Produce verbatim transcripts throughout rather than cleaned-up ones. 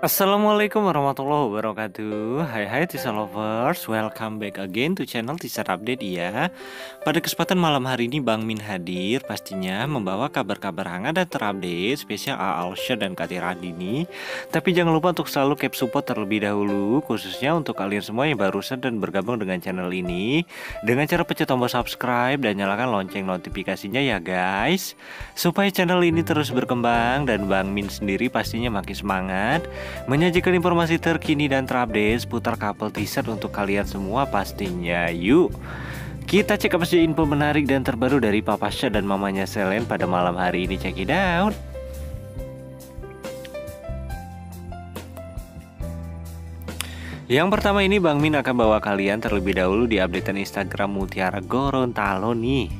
Assalamualaikum warahmatullahi wabarakatuh. Hai hai Tishad lovers, welcome back again to channel Tishad Update ya. Pada kesempatan malam hari ini Bang Min hadir pastinya membawa kabar-kabar hangat dan terupdate spesial Alshad dan Tiara Andini. Tapi jangan lupa untuk selalu keep support terlebih dahulu, khususnya untuk kalian semua yang barusan dan bergabung dengan channel ini dengan cara pencet tombol subscribe dan nyalakan lonceng notifikasinya ya guys, supaya channel ini terus berkembang dan Bang Min sendiri pastinya makin semangat menyajikan informasi terkini dan terupdate seputar couple teaser untuk kalian semua pastinya. Yuk kita cek apa sih info menarik dan terbaru dari Papa Syah dan mamanya Selen pada malam hari ini. Check it out. Yang pertama ini Bang Min akan bawa kalian terlebih dahulu di updatean Instagram Mutiara Gorontalo nih,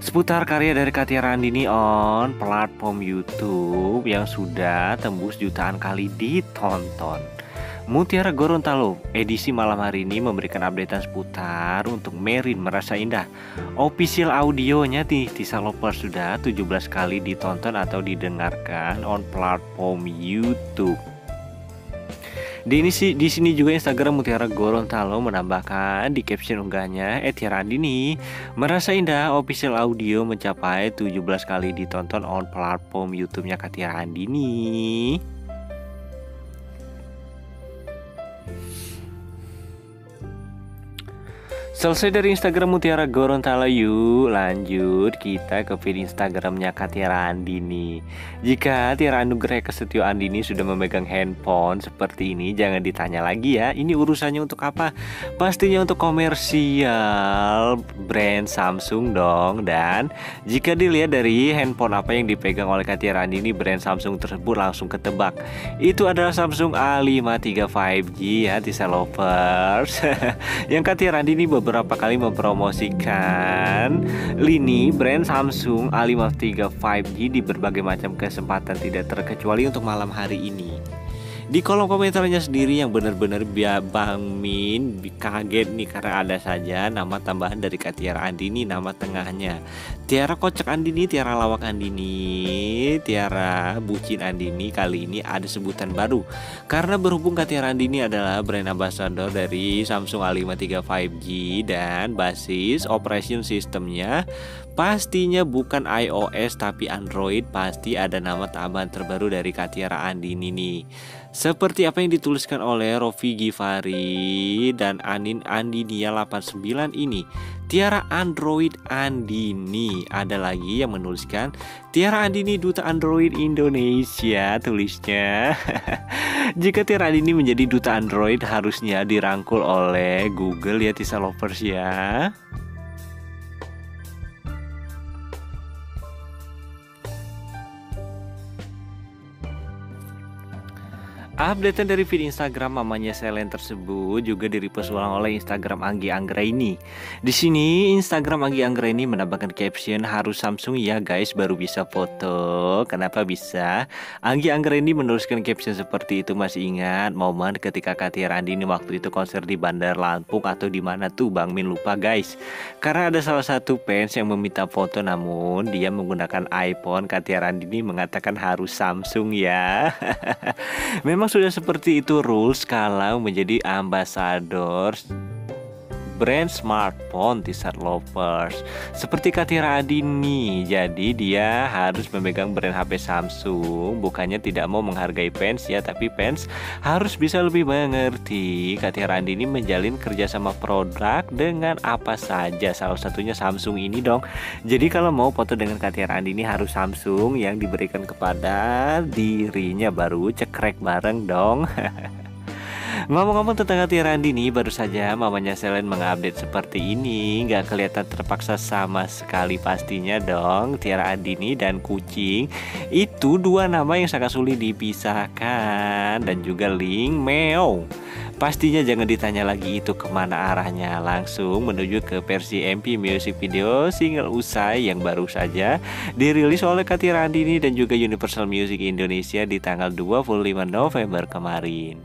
seputar karya dari Tiara Andini on platform YouTube yang sudah tembus jutaan kali ditonton. Mutiara Gorontalo edisi malam hari ini memberikan updatean seputar untuk Merin Merasa Indah. Official audionya di Tisalopers sudah tujuh belas kali ditonton atau didengarkan on platform YouTube. Di, ini, di sini juga Instagram Mutiara Gorontalo menambahkan di caption unggahnya, eh Tiara Andini Merasa Indah official audio mencapai tujuh belas kali ditonton on platform YouTube-nya Tiara Andini. Selesai dari Instagram Mutiara Gorontalo, yuk lanjut kita ke feed Instagramnya Tiara Andini. Jika Tiara Anugerah Kesetio Andini sudah memegang handphone seperti ini, jangan ditanya lagi ya, ini urusannya untuk apa? Pastinya untuk komersial brand Samsung dong. Dan jika dilihat dari handphone apa yang dipegang oleh Tiara Andini, brand Samsung tersebut langsung ketebak. Itu adalah Samsung A lima tiga lima G ya, Tisalovers. Yang Tiara Andini beberapa Berapa kali mempromosikan lini brand Samsung A lima tiga lima G di berbagai macam kesempatan, tidak terkecuali untuk malam hari ini. Di kolom komentarnya sendiri yang benar-benar Bang Min kaget nih, karena ada saja nama tambahan dari Tiara Andini, nama tengahnya Tiara Kocak Andini, Tiara Lawak Andini, Tiara Bucin Andini. Kali ini ada sebutan baru karena berhubung Tiara Andini adalah brand ambassador dari Samsung A lima tiga lima G dan basis operation sistemnya pastinya bukan iOS tapi Android, pasti ada nama tambahan terbaru dari Tiara Andini nih. Seperti apa yang dituliskan oleh Rofi Ghifari dan Anin Andinia delapan sembilan ini, Tiara Android Andini. Ada lagi yang menuliskan Tiara Andini Duta Android Indonesia, tulisnya. Jika Tiara Andini menjadi Duta Android harusnya dirangkul oleh Google ya Tisalovers ya. Updatean dari feed Instagram mamanya Selen tersebut juga di-repost ulang oleh Instagram Anggi Anggraini. Di sini Instagram Anggi Anggraini menambahkan caption, harus Samsung ya guys baru bisa foto. Kenapa bisa? Anggi Anggraini menuliskan caption seperti itu. Masih ingat momen ketika Tiara Andini waktu itu konser di Bandar Lampung atau di mana tuh Bang Min lupa guys. Karena ada salah satu fans yang meminta foto namun dia menggunakan iPhone, Tiara Andini mengatakan harus Samsung ya. Memang sudah seperti itu rules kalau menjadi ambassador brand smartphone Tishad lovers seperti Tiara Andini. Jadi dia harus memegang brand H P Samsung, bukannya tidak mau menghargai fans ya, tapi fans harus bisa lebih mengerti. Tiara Andini menjalin kerjasama produk dengan apa saja, salah satunya Samsung ini dong. Jadi kalau mau foto dengan Tiara Andini harus Samsung yang diberikan kepada dirinya, baru cekrek bareng dong. Ngomong-ngomong tentang Tiara Andini, baru saja mamanya Selen mengupdate seperti ini. Nggak kelihatan terpaksa sama sekali pastinya dong. Tiara Andini dan kucing itu dua nama yang sangat sulit dipisahkan. Dan juga link meow. Pastinya jangan ditanya lagi itu kemana arahnya. Langsung menuju ke versi M P music video single usai yang baru saja dirilis oleh Tiara Andini dan juga Universal Music Indonesia di tanggal dua puluh lima November kemarin.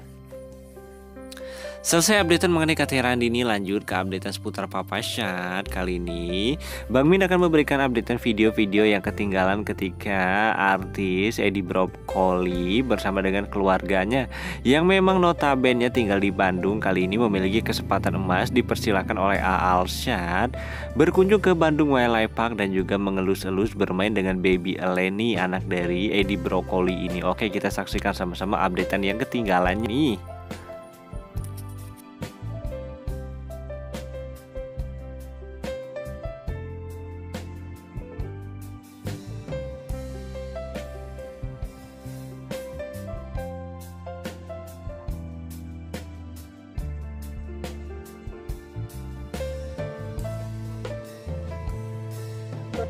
Selesai updatean mengenai Tiara Andini, lanjut ke updatean seputar Papa Syad. Kali ini Bang Min akan memberikan updatean video-video yang ketinggalan ketika artis Eddie Broccoli bersama dengan keluarganya yang memang notabene tinggal di Bandung kali ini memiliki kesempatan emas dipersilakan oleh Alshad berkunjung ke Bandung Wildlife Park dan juga mengelus-elus bermain dengan baby Eleni, anak dari Eddie Broccoli ini. Oke, kita saksikan sama-sama updatean yang ketinggalan nih.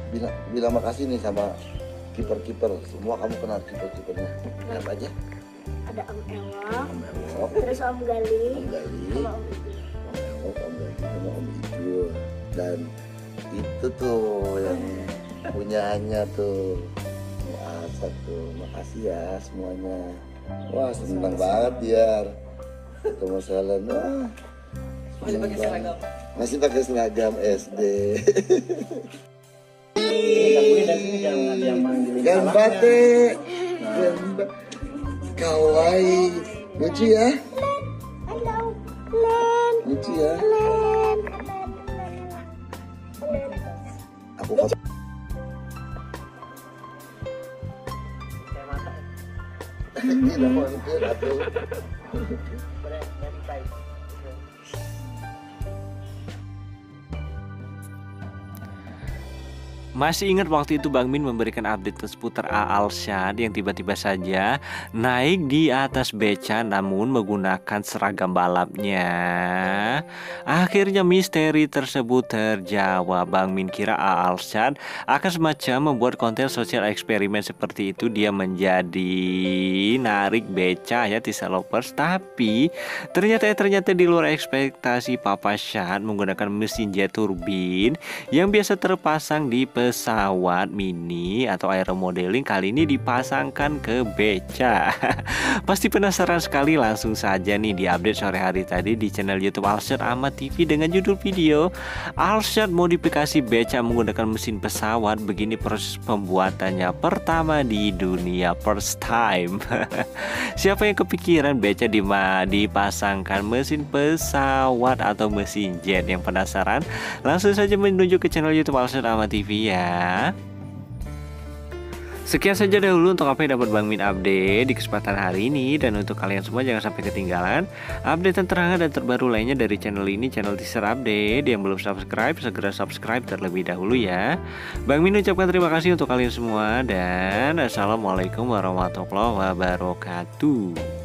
Bilang, bilang makasih nih sama kiper-kiper semua, kamu kenal kiper-kipernya siapa aja? Ada Om Ewok, Om Ewok, terus Om Gali, Om Gali, sama Om Ijul, Om Ewok, Om Gali, sama Om Ijul, dan itu tuh yang punyanya tuh Alshad tuh. Makasih ya semuanya. Wah, senang banget biar ketemu Selen. Wah, masih pakai seragam, masih pakai seragam S D. Dan batik, dan kawaii, lucu ya, lucu ya. Aku kau. Ini dah mau ikut atau? Masih ingat waktu itu Bang Min memberikan update seputar Alshad yang tiba-tiba saja naik di atas beca namun menggunakan seragam balapnya. Akhirnya misteri tersebut terjawab. Bang Min kira Alshad akan semacam membuat konten sosial eksperimen seperti itu, dia menjadi narik beca ya Tisalovers. Tapi ternyata ternyata di luar ekspektasi Papa Syad menggunakan mesin jet turbin yang biasa terpasang di pesawat mini atau aeromodeling kali ini dipasangkan ke beca. Pasti penasaran sekali, langsung saja nih di update sore hari tadi di channel YouTube Alshad Ahmad T V dengan judul video Alshad modifikasi beca menggunakan mesin pesawat, begini proses pembuatannya, pertama di dunia, first time. Siapa yang kepikiran beca dipasangkan mesin pesawat atau mesin jet? Yang penasaran langsung saja menuju ke channel YouTube Alshad Ahmad T V ya. Sekian saja dahulu untuk apa yang dapat Bang Min update di kesempatan hari ini. Dan untuk kalian semua jangan sampai ketinggalan update terhangat dan terbaru lainnya dari channel ini, channel Tishad Update. Yang belum subscribe, segera subscribe terlebih dahulu ya. Bang Min ucapkan terima kasih untuk kalian semua. Dan assalamualaikum warahmatullahi wabarakatuh.